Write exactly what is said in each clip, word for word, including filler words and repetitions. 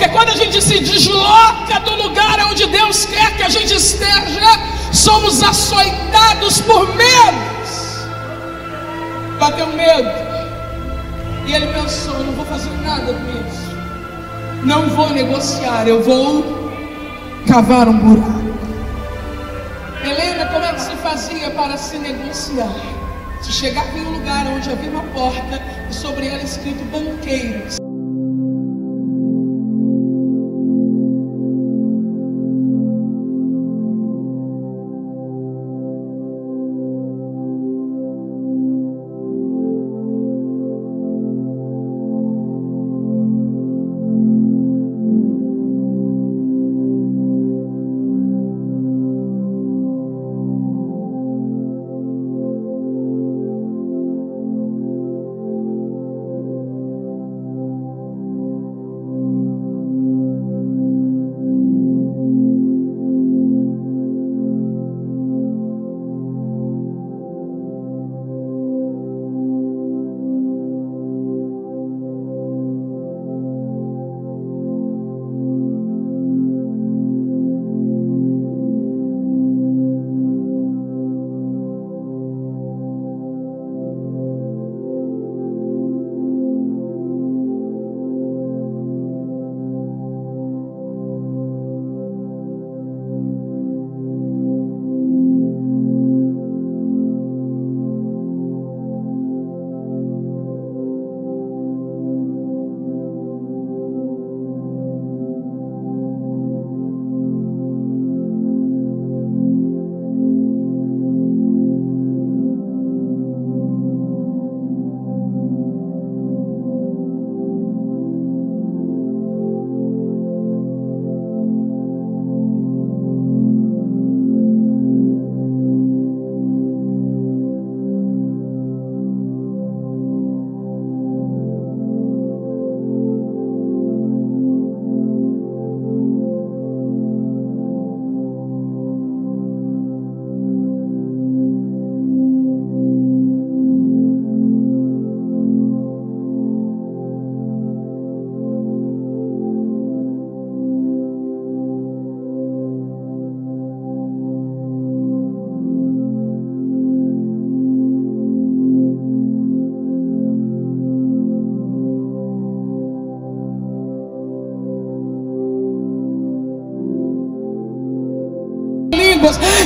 Porque quando a gente se desloca do lugar onde Deus quer que a gente esteja, somos açoitados por medos. Bateu medo. E ele pensou: eu não vou fazer nada com isso. Não vou negociar, eu vou cavar um buraco. Helena, como é que se fazia para se negociar? Se chegava em um lugar onde havia uma porta e sobre ela escrito banqueiros.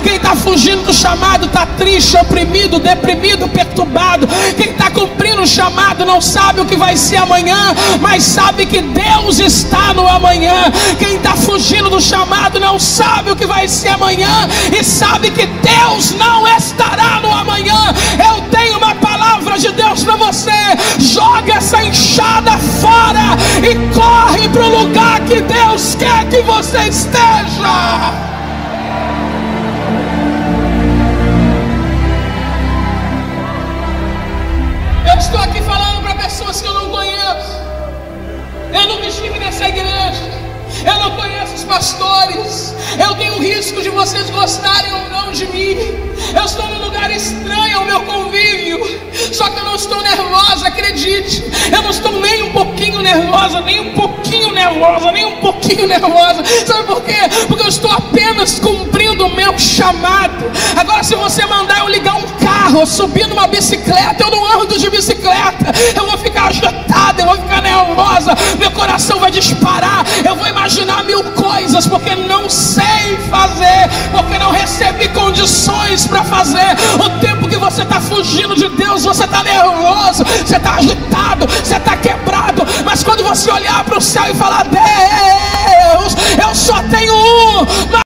Quem está fugindo do chamado está triste, oprimido, deprimido, perturbado. Quem está cumprindo o chamado não sabe o que vai ser amanhã, mas sabe que Deus está no amanhã. Quem está fugindo do chamado não sabe o que vai ser amanhã e sabe que Deus não estará no amanhã. Eu tenho uma palavra de Deus para você: joga essa enxada fora e corre para o lugar que Deus quer que você esteja. Estou aqui falando para pessoas que eu não conheço. Eu nunca estive nessa igreja. Eu não conheço os pastores. Eu tenho risco de vocês gostarem ou não de mim. Eu estou num lugar estranho ao meu convívio. Só que eu não estou nervosa, acredite. Eu não estou nem um pouquinho nervosa, nem um pouquinho nervosa, nem um pouquinho nervosa. Sabe por quê? Porque eu estou apenas cumprindo o meu chamado. Agora, se você mandar eu ligar um carro, eu subir numa bicicleta, eu não ando de bicicleta. Eu vou ficar agitada, eu vou ficar nervosa. Meu coração vai disparar. Eu vou imaginar mil coisas, porque não sei fazer, porque não recebi condições para fazer. O tempo que você está fugindo de Deus, você está nervoso, você está agitado, você está quebrado. Mas quando você olhar para o céu e falar: Deus, eu só tenho um.